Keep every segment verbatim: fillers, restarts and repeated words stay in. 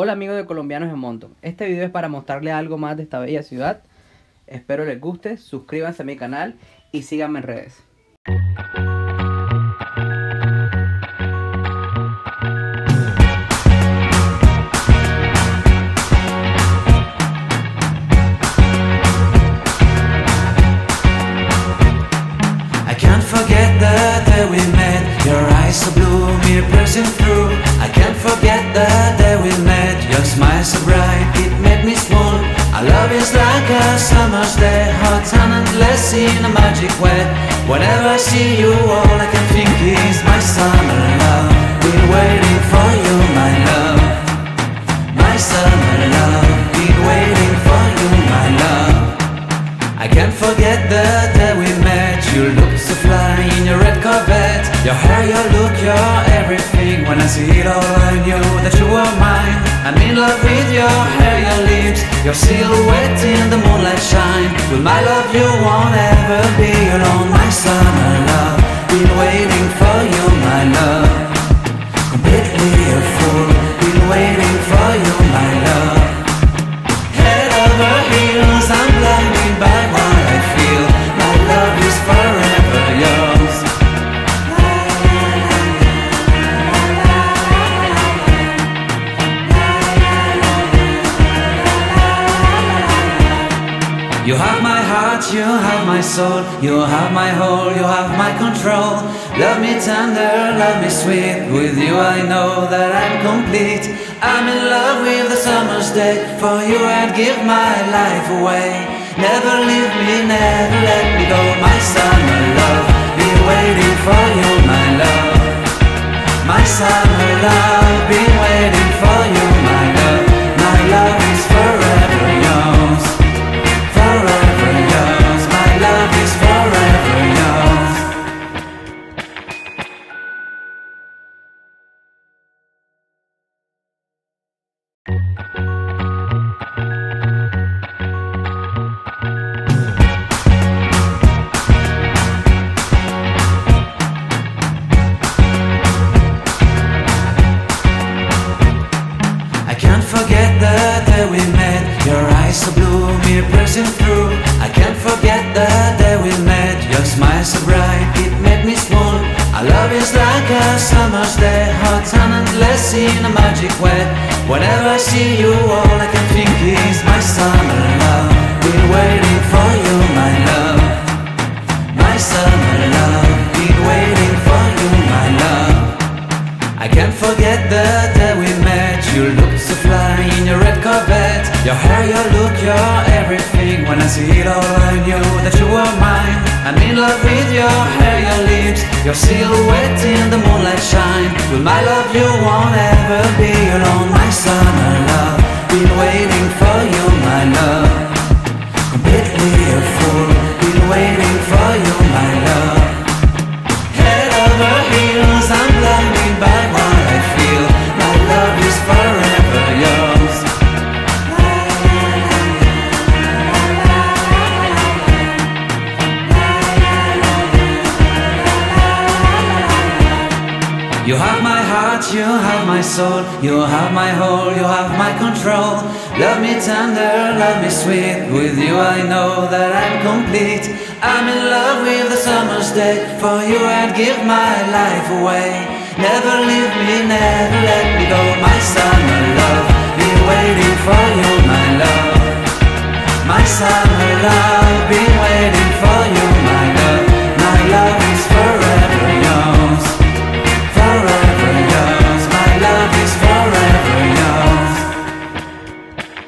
Hola amigos de Colombianos en Moncton, este video es para mostrarles algo más de esta bella ciudad. Espero les guste, suscríbanse a mi canal y síganme en redes. I can't forget the day we met, your eyes so blue, me piercing through. I can't forget the day we met, your smile so bright, it made me swoon. Our love is like a summer's day, hot and endless in a magic way. Whenever I see you, all I can think is my summer love. Been waiting for you, my love. My summer love, been waiting for you, my love. I can't forget the day we met, you looked so fly in your red Corvette. Your hair, your look, your everything, when I see it all I knew that you were mine. I'm in love with your hair, your lips, your silhouette in the moonlight shine. With my love you won't ever be alone. My summer love, been waiting for you, my love. Completely a fool, been waiting for you, my love. Head over heels, I'm blinded by what I feel. My love is forever yours. You have my heart, you have my soul, you have my whole, you have my control. Love me tender, love me sweet, with you I know that I'm complete. I'm in love with the summer's day, for you I'd give my life away. Never leave me, never let me go. My summer love, been waiting for you, my love. My summer love, been waiting for you, my love. My love is forever yours. Through. I can't forget the day we met, your smile so bright, it made me swoon. Our love is like a summer's day, hot and endless in a magic way. Whenever I see you, all I can think is my summer love, been waiting for you, my love. My summer love, been waiting for you, my love. I can't forget the day we met, you looked so fly in your red Corvette. Your hair, your look, your everything, when I see it all I knew that you were mine. I'm in love with your hair, your lips, your silhouette in the moonlight shine. With my love you won't ever be alone. My summer love, been waiting for you, my love. Completely a fool, been waiting for you, my love. Head over heels, I'm blinded by what I feel. My love is forever yours. You have my heart, you have my soul, you have my whole, you have my control. Love me tender, love me sweet, with you I know that I'm complete. I'm in love with the summer's day, for you I'd give my life away. Never leave me, never let me go. My summer love, been waiting for you, my love. My summer love, been waiting for you, my love. My love is forever yours. Forever yours, my love is forever yours.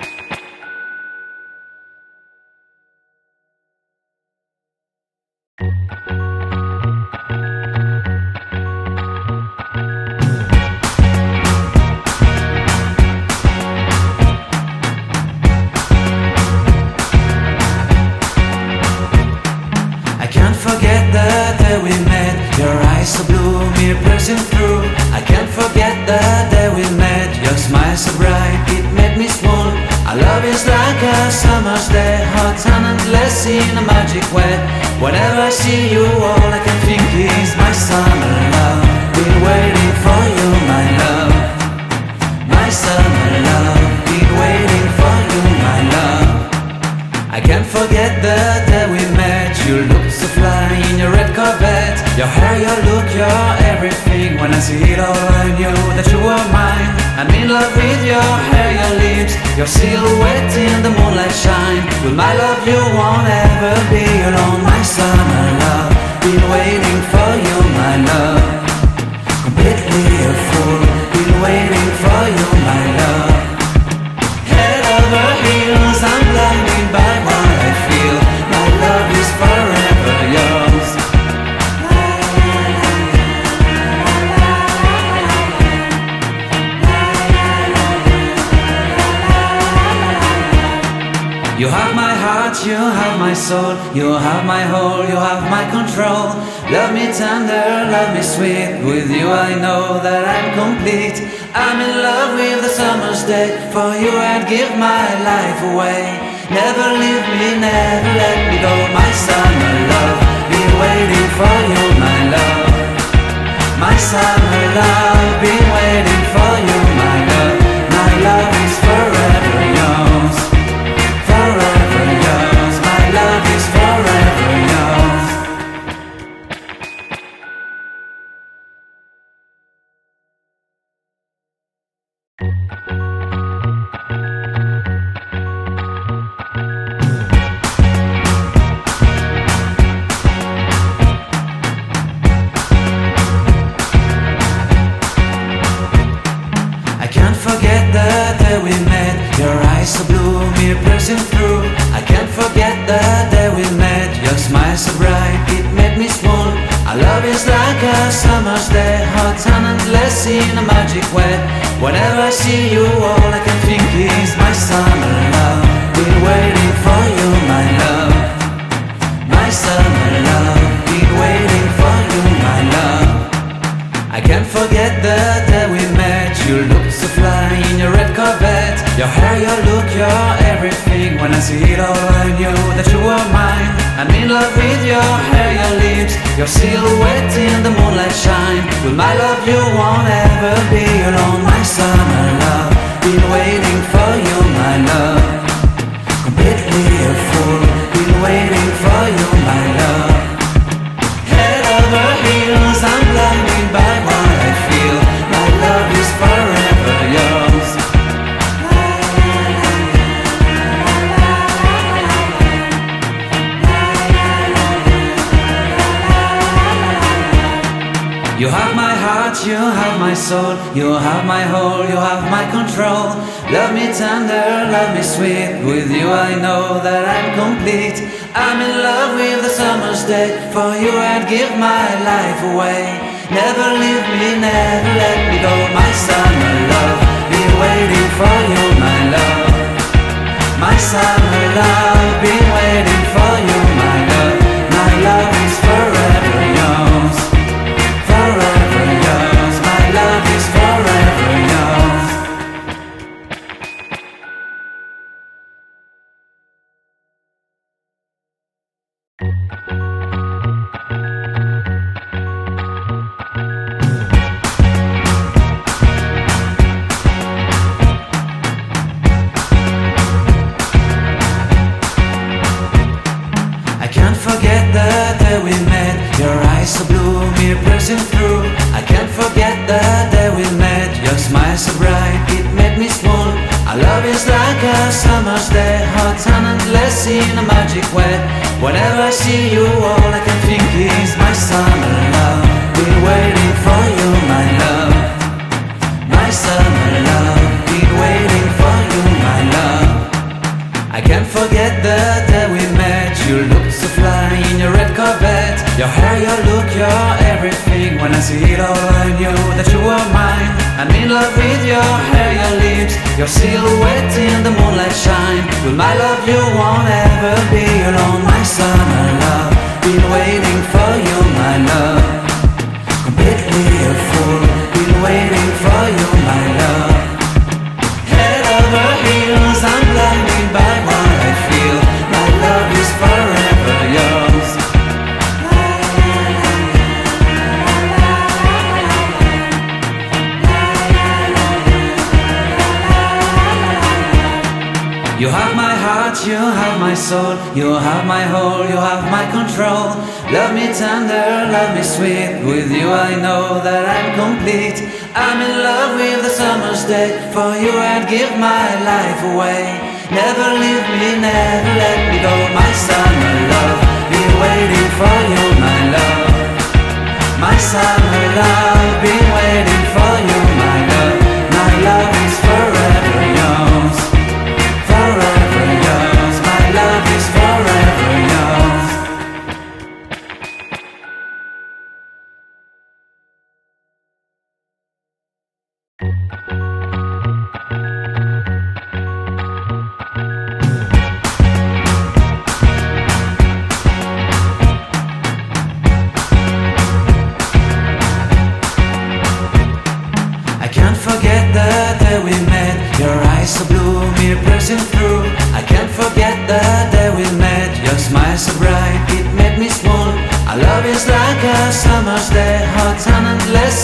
I can't forget the day we met, your eyes so blue, me piercing through. I can't forget the day we met, your smile so bright, it made me swoon. Our love is like a summer's day, hot and endless in a magic way. Whenever I see you, all I can think is my summer love, been waiting for you, my love. My summer my love, been waiting for you, my love. I can't forget the day we met. You looked so fly in your red Corvette. Your hair, your look, your everything. When I see it all, I knew that you were mine. I'm in love with your hair, your lips, your silhouette in the moonlight shine. With my love, you won't ever be alone, my summer love. Been waiting for you, my love. Completely a fool, been waiting for you, my love. Head over heels, I'm blinded by what I feel. My love is forever yours. You have my heart, you have my soul, you have my whole, you have my control. Love me tender, love me sweet, with you I know that I'm complete. I'm in love with the summer's day, for you I'd give my life away. Never leave me, never let me go, my summer love, been waiting for you, my love. My summer love, been waiting for you, my love. My love is forever yours. In a magic way, whenever I see you, all I can think is my summer love, been waiting for you, my love. My summer love, been waiting for you, my love. I can't forget the day we met. You looked so fly in your red Corvette. Your hair, your look, your everything. When I see it all, I knew that you were mine. I'm in love with your hair, your lips, your silhouette in the moonlight shine. With my love you won't ever be alone, my summer love, been waiting for you, my love. Completely a fool, been waiting for you, my love. Head over heels, I'm blinded by what I feel. My love is forever yours. You have my heart, you have my soul, you have my whole, you have my control. Love me tender, love me sweet, with you I know that I'm complete. I'm in love with the summer's day, for you I'd give my life away. Never leave me, never let me go, my summer love, been waiting for you, my love. My summer love, been waiting for you, my love. My love is forever yours. In a magic way, whenever I see you, all I can think is my summer love, been waiting for you, my love. My summer love, been waiting for you, my love. I can't forget the day we met. You looked so fly in your red Corvette. Your hair, your look, your everything. When I see it all, I knew that you were mine. I'm in love with your hair, your lips, your silhouette in the moonlight shine. With my love you won't ever be alone, my summer love, been waiting for you, my love. Completely a fool, been waiting for you, my love. Head over heels, I'm blinded by what I feel. My love is forever yours. You have my heart, you have my soul, you have my whole, you have my control. Love me tender, love me sweet, with you I know that I'm complete. I'm in love with the summer's day, for you I'd give my life away. Never leave me, never let me go, my summer love, be waiting for you, my love. My summer love, be waiting for you, my love. My love is forever yours, forever yours. My love is forever yours.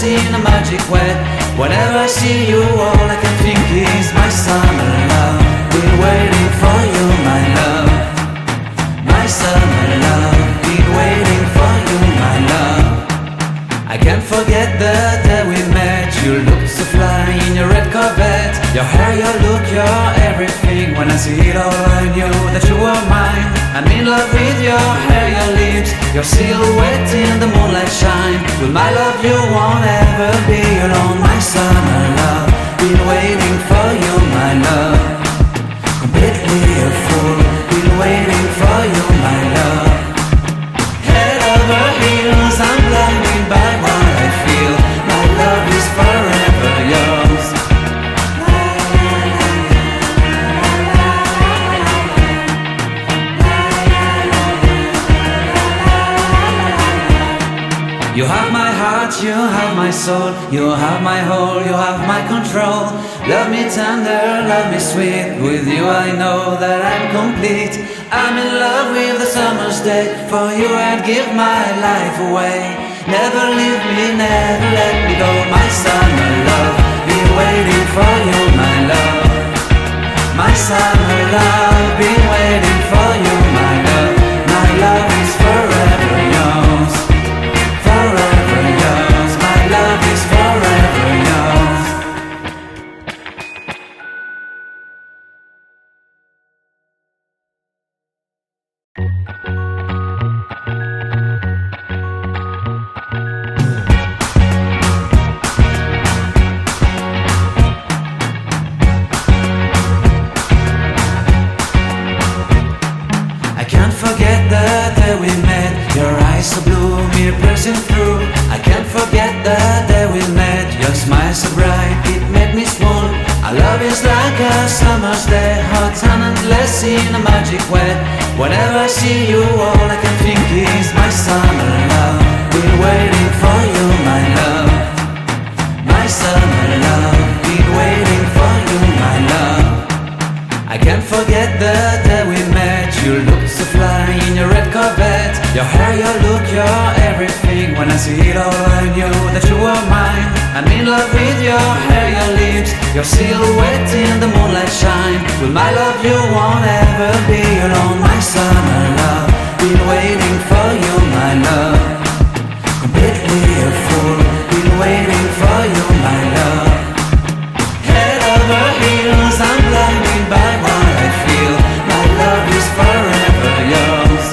In a magic way, whenever I see you, all I can think is my summer love, been waiting for you, my love. My summer love, been waiting for you, my love. I can't forget the day we met. You looked so fly in your red Corvette. Your hair, your look, your everything. When I see it all, I knew that you were mine. I'm in love with your hair, your lips, your silhouette in the moonlight shine. With my love you won't ever be alone. My summer love, been waiting for you, my love. Completely a fool, been waiting for you, my love. Head over heels, I'm blinded by what I feel. My love is forever yours. You have my heart, you have my soul, you have my whole, you have my control. Love me tender, love me sweet, with you I know that I'm complete. I'm in love with the summer's day, for you I'd give my life away. Never leave me, never let me go, my summer love, be waiting for you, my love. My summer love, be waiting for you, my love. My love is forever yours. In a magic way, whenever I see you, all I can think is my summer love, been waiting for you, my love. My summer love, been waiting for you, my love. I can't forget the day we met. You looked so fly in your red Corvette. Your hair, your look, your everything. When I see it all, I knew that you were mine. I'm in love with your hair, your lips, your silhouette in the moonlight shine. With my love you won't ever be alone. My summer love, been waiting for you, my love. Completely a fool, been waiting for you, my love. Head over heels, I'm blinded by what I feel. My love is forever yours.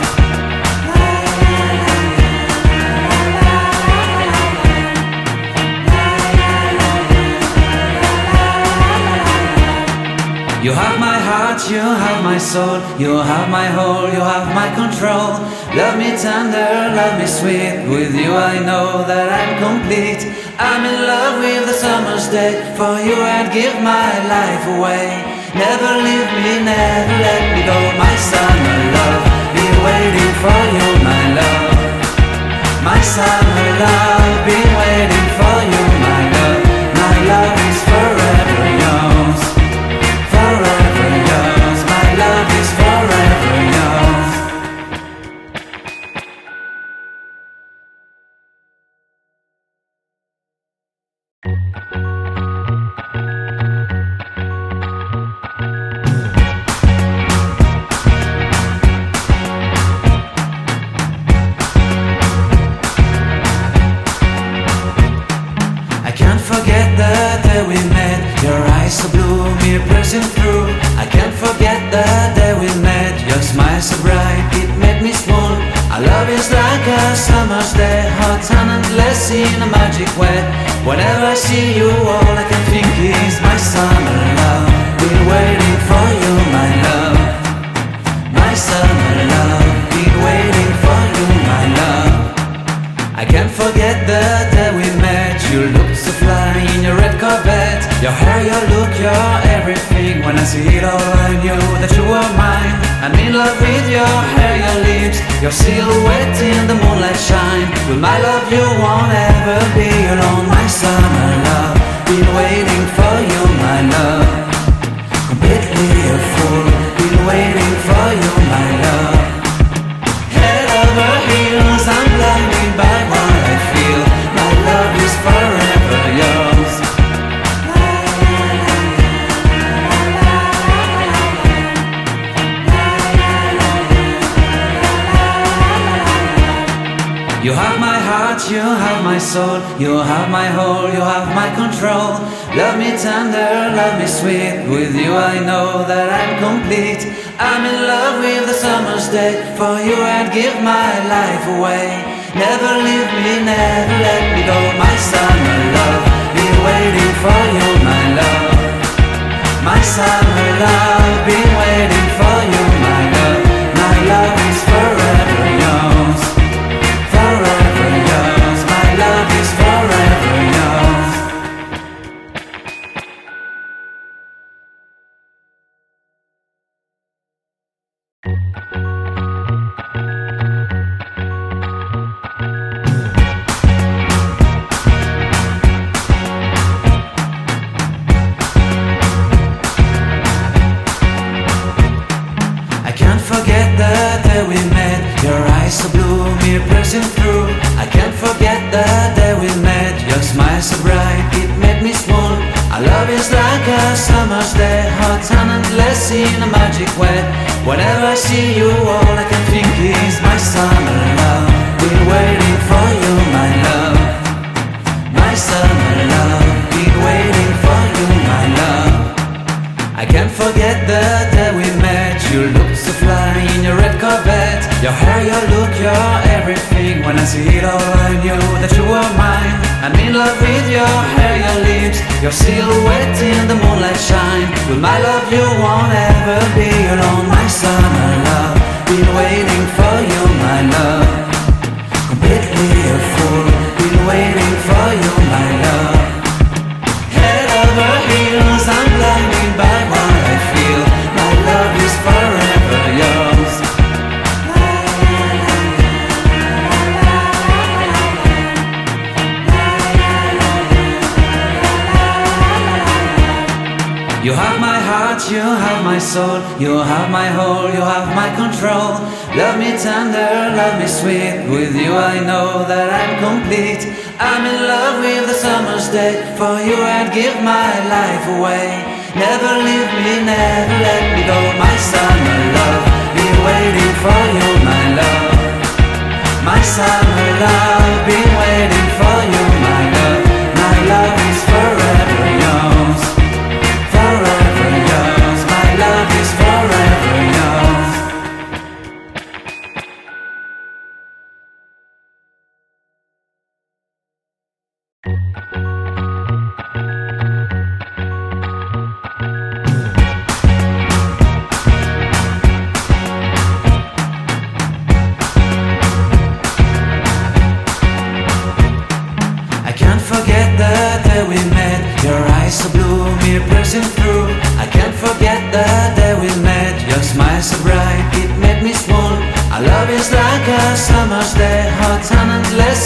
You have my heart, you have my soul, you have my whole, you have my control. Love me tender, love me sweet, with you I know that I'm complete. I'm in love with the summer's day, for you I'd give my life away. Never leave me, never let me go, my summer love, be waiting for you, my love. My summer love, be waiting for you, my love. My love is forever yours. magic wet. Whenever I see you, all I can think is my summer love. Been waiting for you, my love. My summer love. Been waiting for you, my love. I can't forget the day we met. You looked so fly in your red Corvette. Your hair, your look, your everything. When I see it all, I knew that you were mine. I'm in love with your hair, your lips, your silhouette in the moonlight shine. With my love, you won't ever be alone. My summer love, been waiting for you, my love. Completely a fool, been waiting for you, my love. Head over heels, I'm blinded by what I feel. My love is forever yours. You have my heart, you have my soul, you have my whole, you have my control. Love me tender, love me sweet, with you I know that I'm complete. I'm in love with the summer's day, for you I'd give my life away. Never leave me, never let me go. My summer love, been waiting for you, my love. My summer love, been waiting for you, my love. My love is forever yours. In a magic way, whenever I see you, all I can think is my summer love. Been waiting for you, my love. My summer love. Been waiting for you, my love. I can't forget the day we met. You looked so fly in your red Corvette. Your hair, your look, your everything. When I see it all, I knew that you were mine. I'm in love with your hair, your lips, your silhouette in the moonlight shine. With my love, you won't ever be alone. My summer love, been waiting for you, my love. Completely a fool, been waiting for you, my love. Head over heels, I'm blinded by what I feel. My love is forever yours. You have my heart, you have my soul, you have my whole, you have my control. Love me tender, love me sweet, with you I know that I'm complete. I'm in love with the summer's day, for you I'd give my life away. Never leave me, never let me go. My summer love, been waiting for you, my love. My summer love, been waiting for you, my love. My love is forever yours.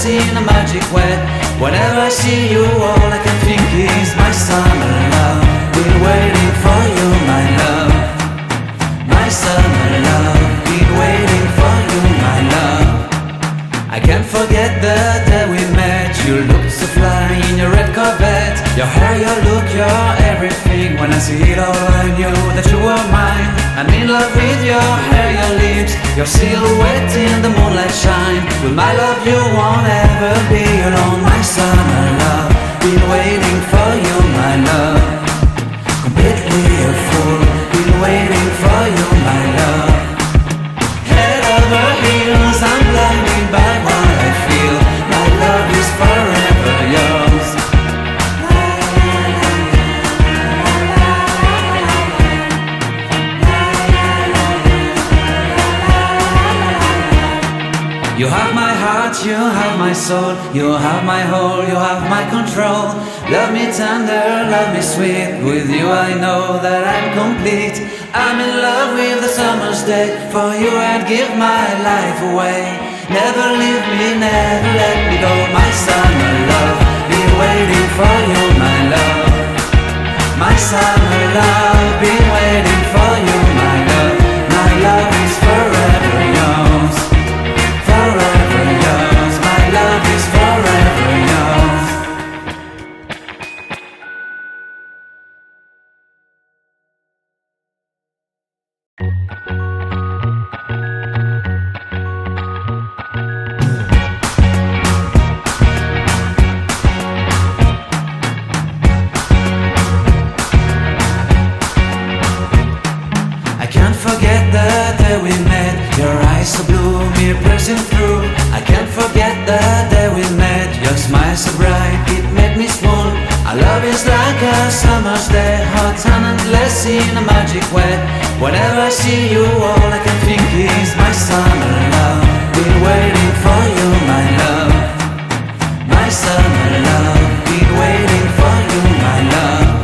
In a magic way, whenever I see you, all I can think is my summer love. Been waiting for you, my love. My summer love. Been waiting for you, my love. I can't forget the day we met. You looked so fly in your red Corvette. Your hair, your look, your everything. When I see it all, I knew that you were mine. I'm in love with your hair, your lips, your silhouette in the moonlight shine. With my love, you won't ever be alone. My summer love, been waiting for you, my love. Completely a fool, been waiting for you, my love. Head over heels, I'm blinded by what I feel. My love is forever yours. You have my heart, you have my soul, you have my whole, you have my control. Love me tender, love me sweet, with you I know that I'm complete. I'm in love with the summer's day, for you I'd give my life away. Never leave me, never let me go, my summer love, be waiting for you, my love. My summer love, be waiting for you, my love. My love is forever yours, forever yours. My love is forever yours. In a magic way, whenever I see you, all I can think is my summer love, been waiting for you, my love. My summer love, been waiting for you, my love.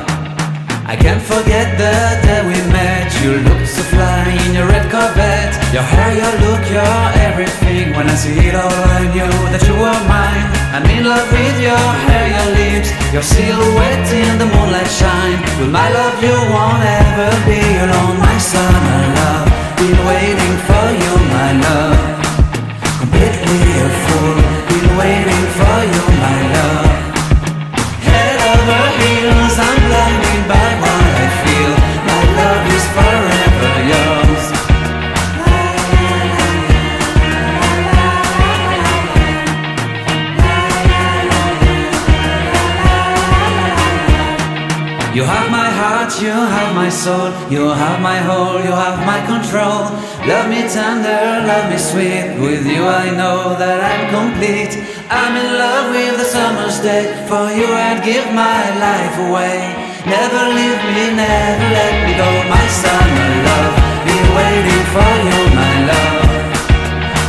I can't forget the day we met. You looked so fly in your red Corvette. Your hair, your look, your everything. When I see it all, I knew that you were mine. I'm in love with your hair, your lips, your silhouette in the moonlight shine. With my love, you won't ever be alone. My summer love, been waiting for you, my love. Completely a fool, been waiting for you, my love. Head over heels, I'm blinded by what I feel. My love is forever yours. You have my heart, you have my soul, you have my whole, you have my control. Love me tender, love me sweet, with you I know that I'm complete. I'm in love with the summer's day, for you I'd give my life away. Never leave me, never let me go. My summer love, be waiting for you, my love.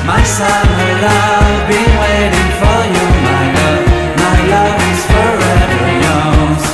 My summer love, be waiting for you, my love. My love is forever yours.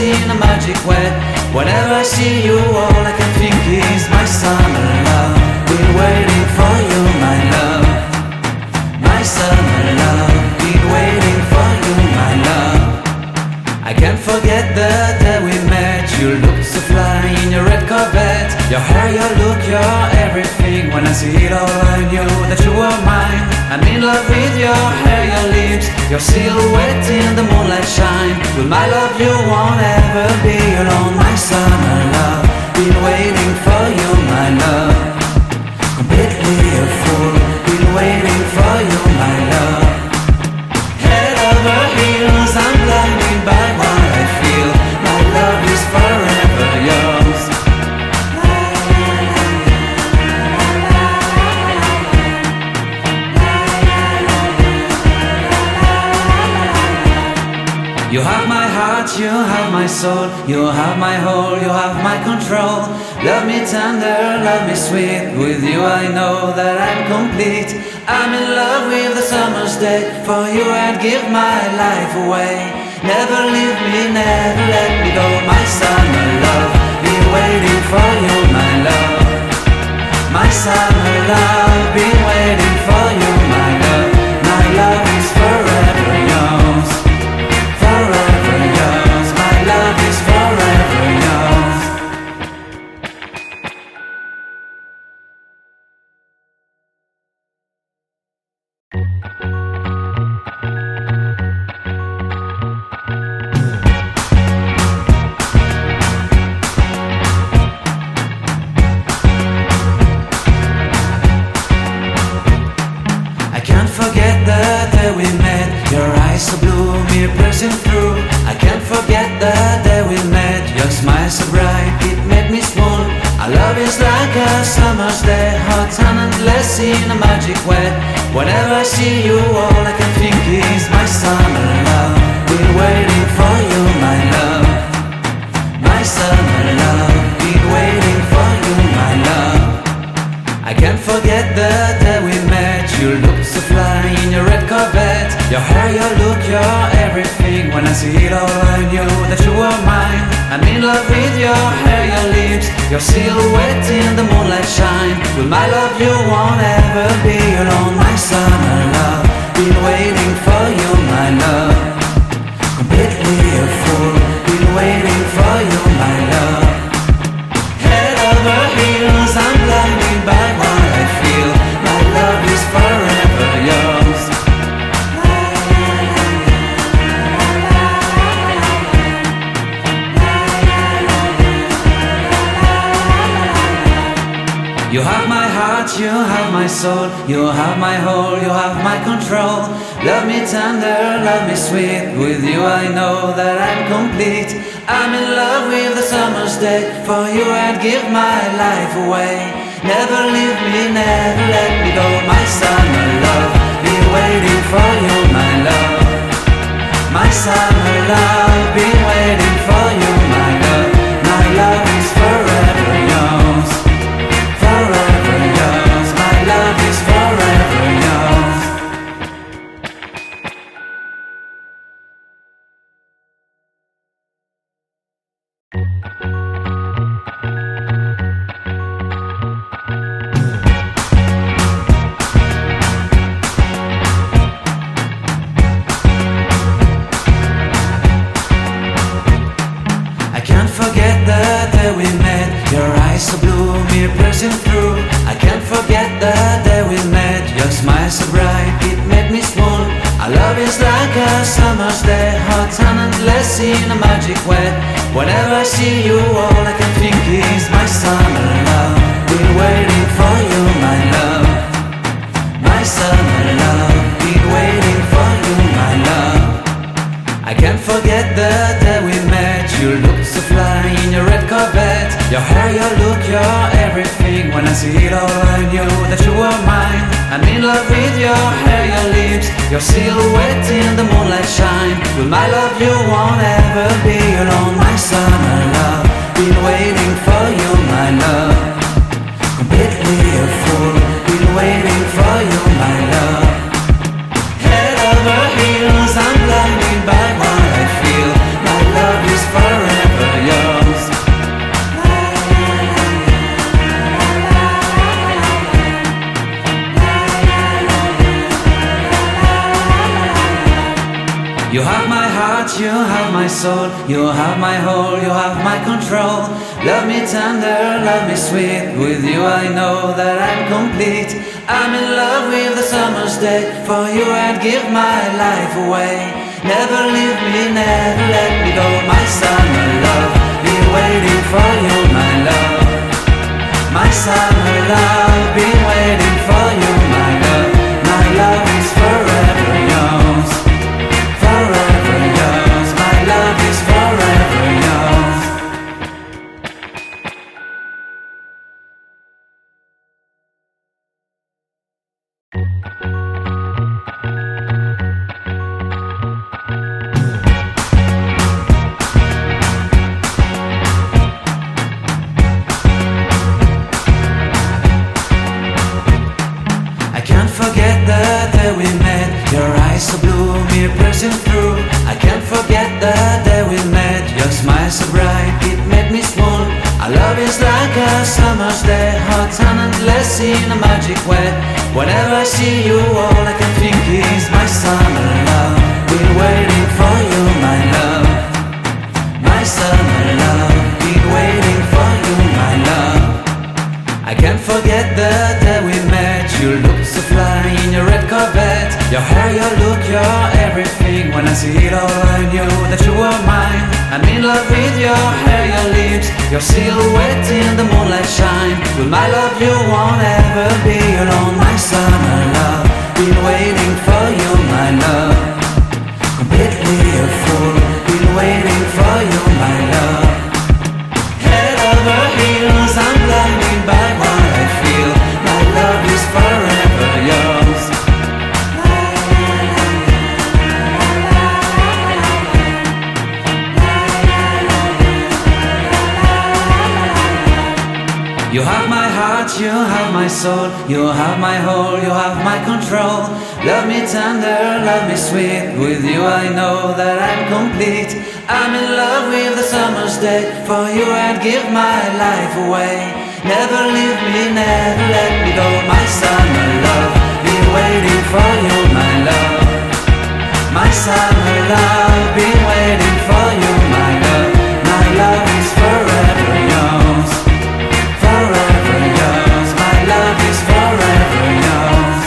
In a magic way, whenever I see you, all I can think is my summer love, been waiting for you, my love. My summer love, been waiting for you, my love. I can't forget the day we met. You looked so fly in your red Corvette. Your hair, your look, your everything. When I see it all, I knew that you were mine. I'm in love with your hair, your lips, your silhouette in the moonlight shine. With my love, you won't ever be alone. My summer love, been waiting for you, my love. Completely a fool, been waiting for you, my love. Head over heels, I'm blinded by what I feel. My love is forever yours. You have my heart, you have my soul, you have my whole, you have my control. Love me tender, love me sweet, with you I know that I'm complete. I'm in love with the summer's day, for you I'd give my life away. Never leave me, never let me go. My summer love, be waiting for you, my love. My summer love, be waiting for you, my love. My love is forever yours. Forever yours, my love is forever yours. day we met, your eyes so blue, me piercing through. I can't forget the day we met, your smile so bright, it made me swoon. Our love is like a summer's day, hot and endless in a magic way. Whenever I see you, all I can think is my summer love. Been waiting for you, my love. My summer love, been waiting for you, my love. I can't forget the day we met, you looked so fly in your red Corvette. Your hair, your look, your everything. When I see it all, I knew that you were mine. I'm in love with your hair, your lips, your silhouette in the moonlight shine. With my love, you won't ever be alone. My summer love, been waiting for you, my love. Completely a fool, been waiting for you, my love. Head over heels, I'm blinded by what I feel. My love is forever yours. You have my heart, you have my soul, you have my whole, you have my control. Love me tender, love me sweet, with you I know that I'm complete. I'm in love with the summer's day, for you I'd give my life away. Never leave me, never let me go. My summer love, been waiting for you, my love. My summer love, been waiting for you, my love. My love is forever yours. Forever yours, my love is forever yours. I can't forget the day we met, your eyes so blue, me piercing through. I can't forget the day we met, your smile so bright, it made me swoon. Our love is like a summer's day, hot and endless in a magic way. Whenever I see you, all I can think is my summer love, been waiting for you, my love. My summer love, been waiting for you, my love. I can't forget the day we met, you looked so fly in your red Corvette. Your hair, your look, your everything. When I see it all, I knew that you were mine. I'm in love with your hair, your lips, your silhouette in the moonlight shine. With my love, you won't ever be alone. My summer love, been waiting for you, my love. Completely a fool, been waiting for you, my love. Head over heels, I'm blinded by what I feel. My love is forever yours. You have my heart, you have my soul, you have my whole, you have my control. Love me tender, love me sweet, with you I know that I'm complete. I'm in love with the summer's day, for you I'd give my life away. Never leave me, never let me go. My summer love, been waiting for you, my love. My summer love, been waiting for you, my love. My love is forever yours. Forever yours, my love is forever yours. I can't forget the day we met, your eyes so blue, me piercing through. I can't forget the day we met, your smile so bright, it made me swoon. Our love is like a summer's day, hot and endless in a magic way. Whenever I see you, all I can think is my summer love, been waiting for you, my love. My summer love, been waiting for you, my love. I can't forget the day we met, you looked so fly in your red Corvette. Your hair, your look, your everything. When I see it all, I knew that you were mine. I'm in love with your hair, your lips, your silhouette in the moonlight shine. With my love, you won't ever be alone. My summer love, been waiting for you, my love. you have my soul, you have my whole, you have my control. Love me tender, love me sweet, with you I know that I'm complete. I'm in love with the summer's day, for you I'd give my life away. Never leave me, never let me go, my summer love, be waiting for you, my love. My summer love, be waiting for you, my love. My love is forever yours, forever yours. My love is forever yours.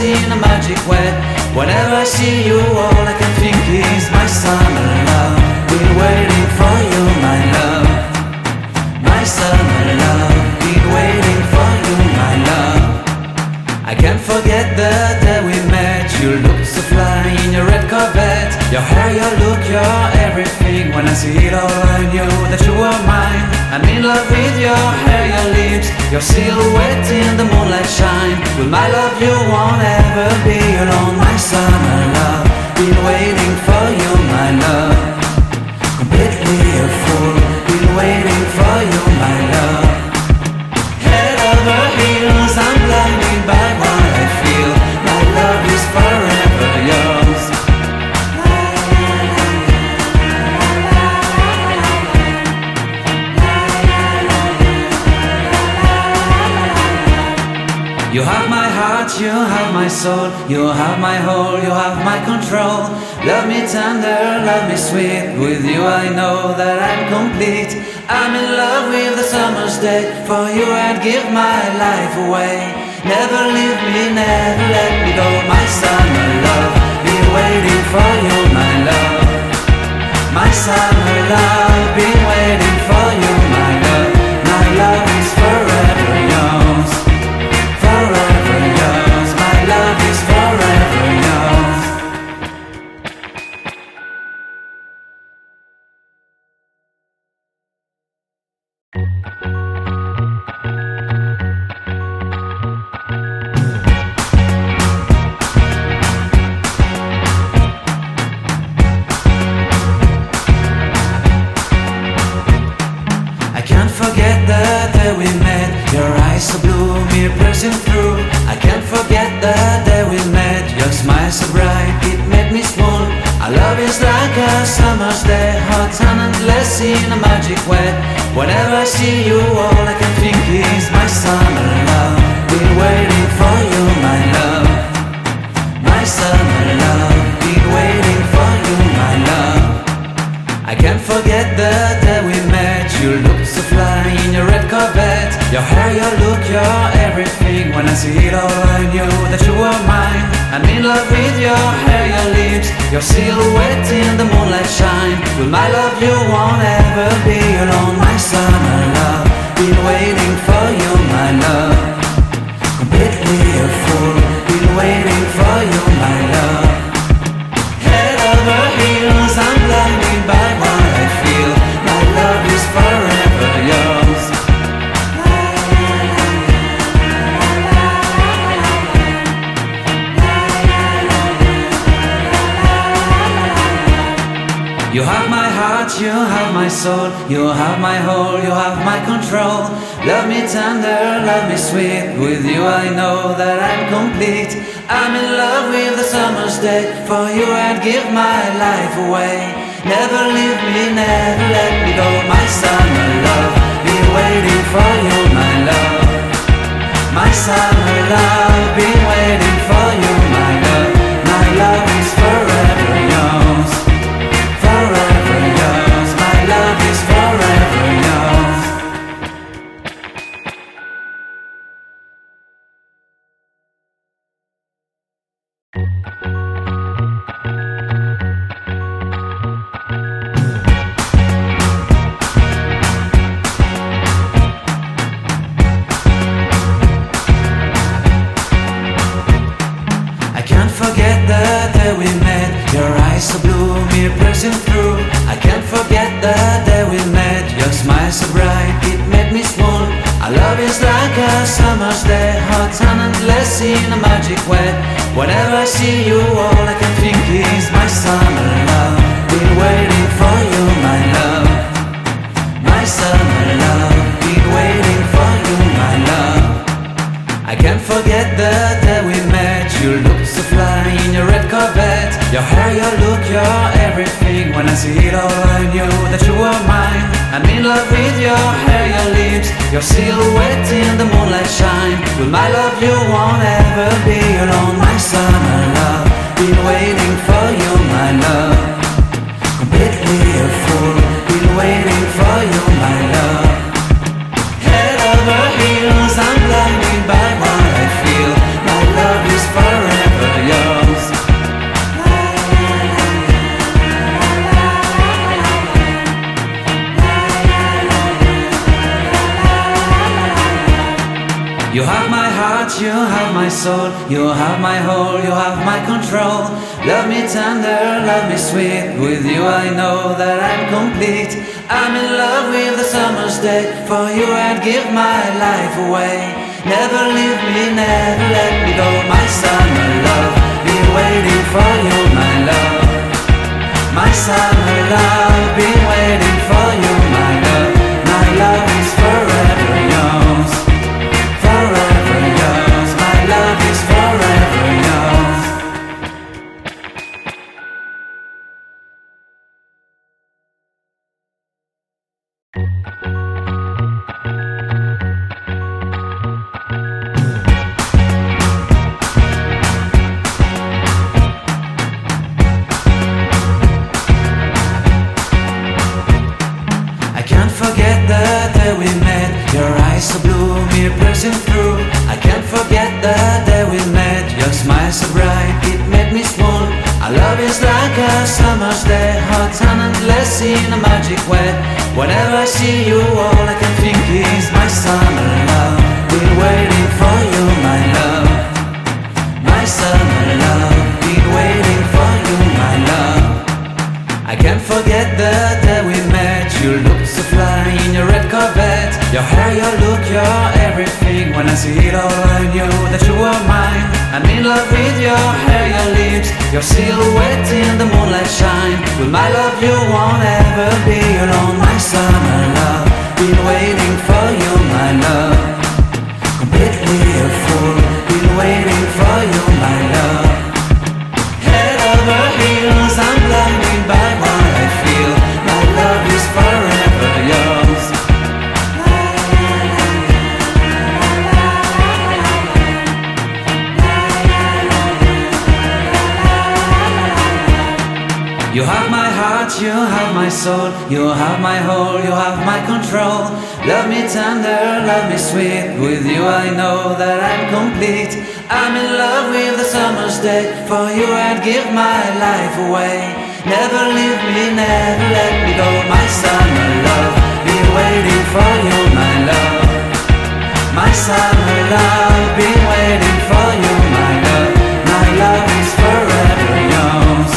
In a magic way, whenever I see you, all I can think is my summer love, been waiting for you, my love. My summer love, been waiting for you, my love. I can't forget the day we met. You looked so fly in your red Corvette. Your hair, your look, your everything. When I see it all, I knew that you were mine. I'm in love with your hair, your lips, your silhouette in the moonlight shine. With my love, you won't ever be alone. My summer love, been waiting for you, my love. Completely a fool, been waiting for you, my love. Head over heels, I'm blinded by what I feel. My love is forever yours. You have my heart, you have my soul, you have my whole, you have my control. Love me tender, love me sweet, with you I know that I'm complete. I'm in love with the summer's day, for you I'd give my life away. Never leave me, never let me go, my summer love, be waiting for you, my love. My summer love, be waiting for you, my love. My love is forever yours. In a magic way, whenever I see you, all I can think is my summer love, been waiting for you, my love. My summer love, been waiting for you, my love. I can't forget the day we met. You looked so fly in your red Corvette. Your hair, your look, your everything. When I see it all, I knew that you were mine. I'm in love with your hair, your lips, your silhouette in the moonlight shine. With my love, you won't ever be alone. My summer love, been waiting for you, my love. Completely a fool, been waiting for you, my love. Head over heels, I'm blinded by what I feel. My love is forever yours. You have my heart, you have my soul, you have my whole, you have my control. Love me tender, love me sweet, with you I know that I'm complete. I'm in love with the summer's day, for you I'd give my life away. Never leave me, never let me go, my summer love, be waiting for you, my love. My summer love, be waiting for you, my love. My love is forever yours. is like a summer's day, hot and endless in a magic way. Whenever I see you, all I can think is my summer love. Been waiting for you, my love. My summer love. Been waiting for you, my love. I can't forget the day we met. You looked so fly in your red Corvette. Your hair, your look, your everything. When I see it all, I knew that you were mine. I'm in love with your hair, your lips, your silhouette in the moonlight shine. With my love, you won't ever be alone. My summer love, been waiting for you, my love. Completely a fool, been waiting for you, my love. Head over heels, I'm blinded by what I feel. My love is forever yours. You have my heart, you have my soul, you have my whole, you have my control. Love me tender, love me sweet, with you I know that I'm complete. I'm in love with the summer's day, for you I'd give my life away. Never leave me, never let me go. My summer love, been waiting for you, my love. My summer love, been waiting for you, my love. My love is forever yours. In a magic way, whenever I see you, all I can think is my summer love. Been waiting for you, my love. My summer love. Been waiting for you, my love. I can't forget the day we met. You looked so fly in your red Corvette. Your hair, your look, your everything. When I see it all, I knew that you were mine. I'm in love with your hair, your lips, your silhouette in the moonlight shine. With my love, you won't ever be alone. My summer love, been waiting for you, my love. Completely a fool, been waiting for you, my love. Head over heels, I'm blinded by what I feel. My love is forever yours. You have my heart, you have my soul, you have my whole, you have my control. Love me tender, love me sweet, with you I know that I'm complete. I'm in love with the summer's day, for you I'd give my life away. Never leave me, never let me go. My summer love, been waiting for you, my love. My summer love, been waiting for you, my love. My love is forever yours.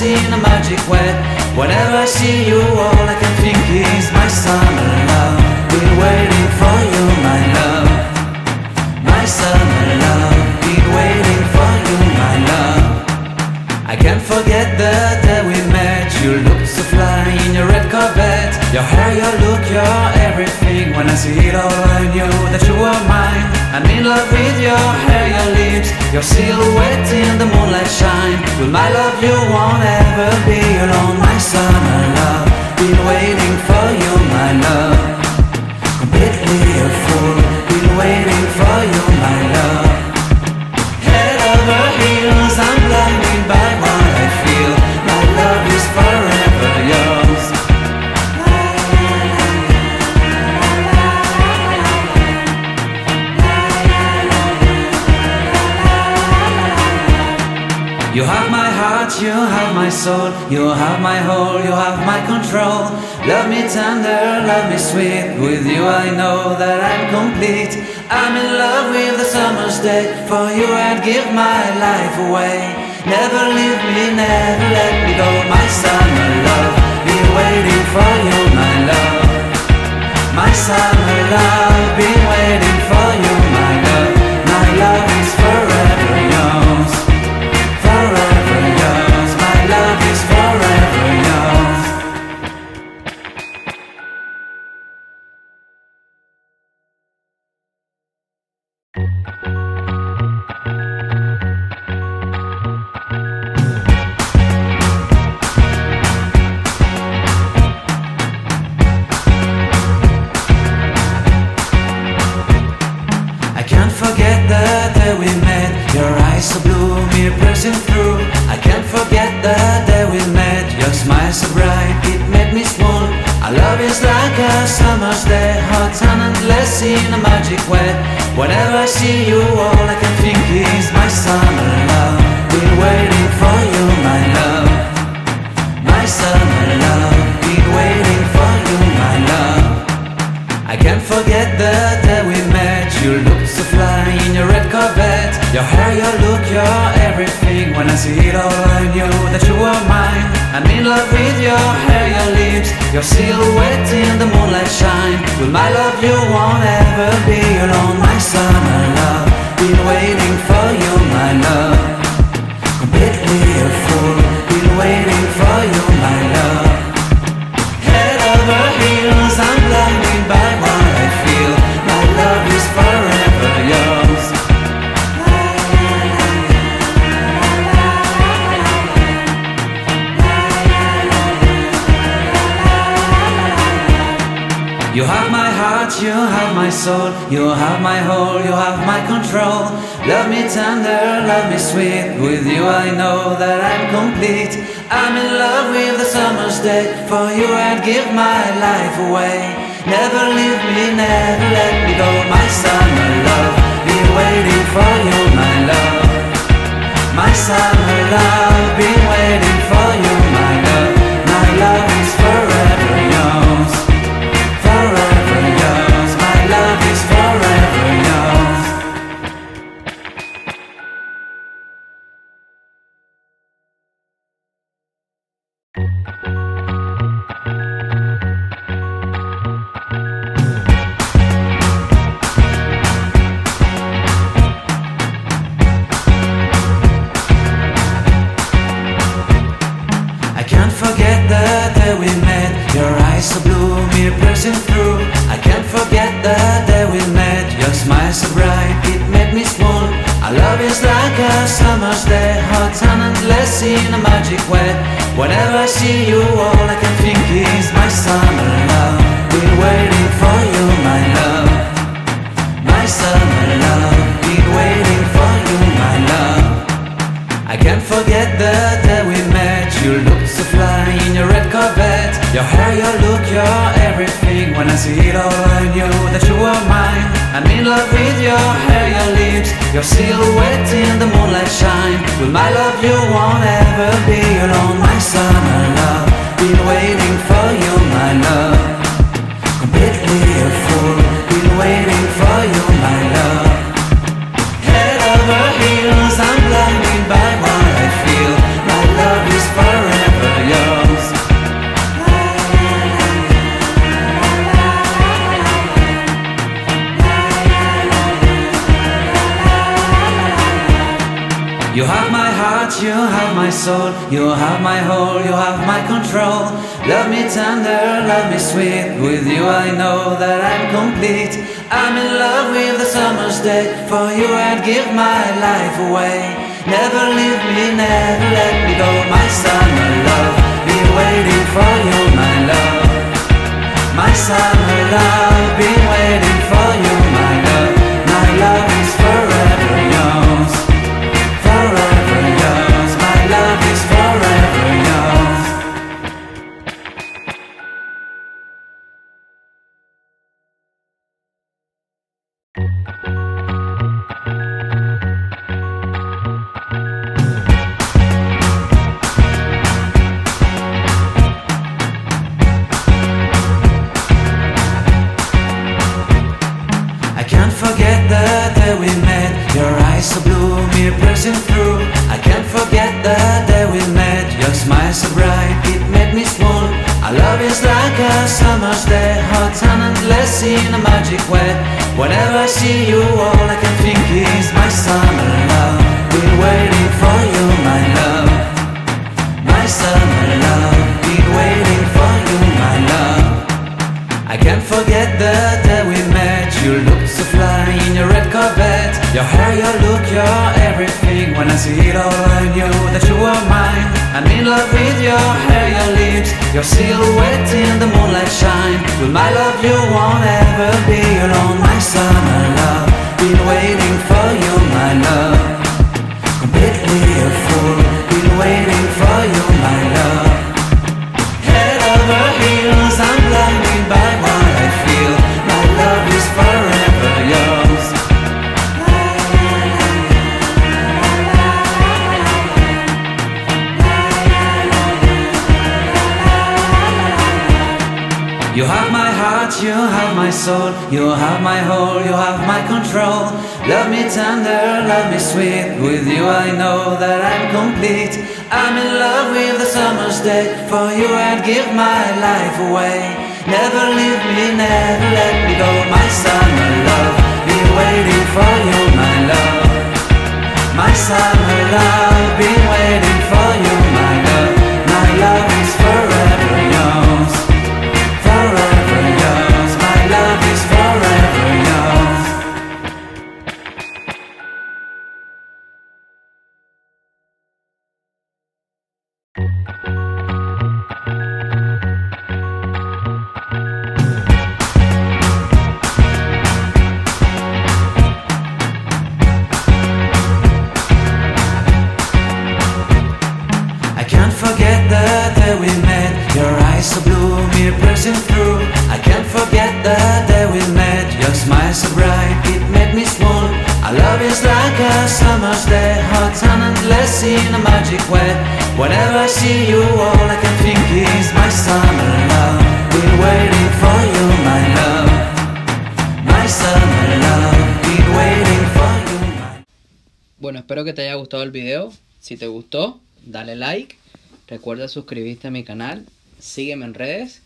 In a magic way, whenever I see you, all I can think is my summer love. Been waiting for you, my love. My summer love. Been waiting for you, my love. I can't forget the day we met. You looked so fly in your red Corvette. Your hair, your look, your everything. When I see it all, I knew that you were mine. I'm in love with your hair, your lips, your silhouette in the moonlight shine. With my love, you won't ever be alone. My summer love, been waiting for you, my love. Completely a fool, been waiting for you, my love. Head over heels, I'm blinded heart, you have my soul, you have my whole, you have my control. Love me tender, love me sweet, with you I know that I'm complete. I'm in love with the summer's day, for you I'd give my life away. Never leave me, never let me go, my summer love, be waiting for you, my love. My summer love, be waiting for you, my love. My love is forever yours, forever yours. My love is forever yours. In a magic way, whenever I see you, all I can think is my summer love, been waiting for you, my love. My summer love, been waiting for you, my love. I can't forget the day we met. You looked so fly in your red Corvette. Your hair, your look, your everything. When I see it all, I knew that you were mine. I'm in love with your hair, your lips, your silhouette in the moonlight shine. With my love, you won't ever be alone. My summer love, been waiting for you, my love. Completely a fool, been waiting for you, my love. Head over heels, I'm blinded by what I feel. My love is forever yours. You have my heart, you have my soul, you have my whole, you have my control. Love me tender, love me sweet, with you I know that I'm complete. I'm in love with the summer's day, for you I'd give my life away. Never leave me, never let me go, my summer love, be waiting for you, my love. My summer love, be waiting for you, my love. My love is forever yours. In a magic way, whenever I see you, all I can think is my summer love, been waiting for you, my love. My summer love, been waiting for you, my love. I can't forget the day we met. You looked so fly in your red Corvette. Your hair, your look, your everything. When I see it all, I knew that you were mine. I'm in love with your hair, your lips, your silhouette in the moonlight shine. With my love, you won't ever be alone. My summer love, been waiting for you, my love. Completely a fool, been waiting for you, my love. Head over heels, I'm blinded by what I feel. My love is forever yours. You have my heart, you have my soul, you have my whole, you have my control. Love me tender, love me sweet, with you I know that I'm complete. I'm in love with the summer's day, for you I'd give my life away. Never leave me, never let me go, my summer love, been waiting for you, my love. My summer love, been waiting for you, my love. My love is forever yours. Forever yours, my love is forever yours. smile so bright, it made me small. Our love is like a summer's day, hot and endless in a magic way. Whenever I see you, all I can think is my summer love. Been waiting for you, my love. My summer love, been waiting for you, my love. I can't forget the day we met. You looked so fly in your red Corvette. Your hair, your look, your everything. When I see it all, I knew that you were mine. I'm in love with your hair, your lips, your silhouette in the moonlight shine. With my love, you won't ever be alone. My summer love, been waiting for you, my love. Completely a fool, been waiting for you, my love. Head over heels, I'm blinded by what I feel. My love is forever yours. You have my heart, you have my soul, you have my whole, you have my control. Love me tender, love me sweet, with you I know that I'm complete. I'm in love with the summer's day, for you I'd give my life away. Never leave me, never let me go. My summer love, been waiting for you, my love. My summer love, been waiting for you, my love. My love is forever yours. Forever yours, my love is forever yours. I can't forget the day we met. Your eyes so blue, me pressing through. I can't forget the day we met. Your smile so bright, it made me swoon. Our love is like a summer's day, hot and endless in a magic way. Whenever I see you, all I can think is my summer love. Been waiting for you, my love. My summer love, been waiting for you, my love. Bueno, espero que te haya gustado el video. Si te gustó, dale like, recuerda suscribirte a mi canal, sígueme en redes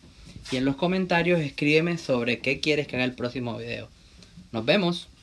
y en los comentarios escríbeme sobre qué quieres que haga el próximo video. ¡Nos vemos!